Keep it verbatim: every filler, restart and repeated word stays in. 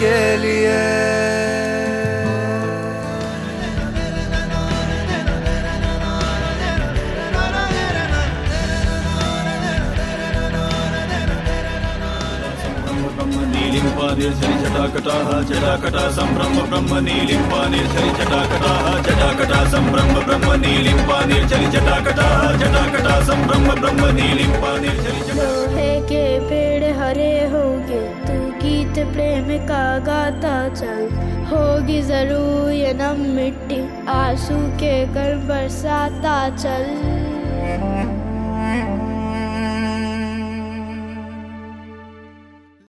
के लिए। नीलिंपाने सरी जटाकटा जटाकटा संब्रह्म ब्रह्म नीलिंपाने सरी जटाकटा जटाकटा संब्रह्म ब्रह्म नीलिंपाने सरी जटाकटा जटाकटा संब्रह्म ब्रह्म नीलिंपाने सरी जटाकटा के पेड़ हरे होंगे गीत प्रेम का गाता चल, होगी जरूर ये नम मिट्टी आंसू के कर बरसाता चल।